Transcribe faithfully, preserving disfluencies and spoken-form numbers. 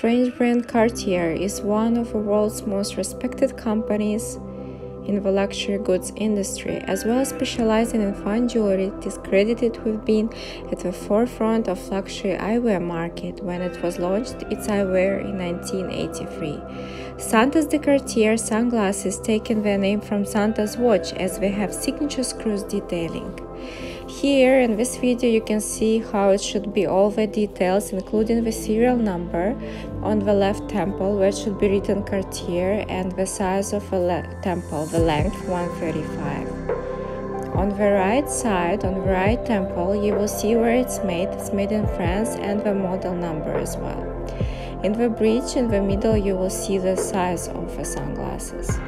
French brand Cartier is one of the world's most respected companies in the luxury goods industry, as well as specializing in fine jewelry. It is credited with being at the forefront of the luxury eyewear market when it was launched its eyewear in nineteen eighty-three. Santos de Cartier sunglasses taken their name from Santa's watch, as they have signature screws detailing. Here in this video you can see how it should be, all the details including the serial number on the left temple where it should be written Cartier, and the size of the temple, the length one thirty-five. On the right side, on the right temple, you will see where it's made. It's made in France, and the model number as well. In the bridge in the middle you will see the size of the sunglasses.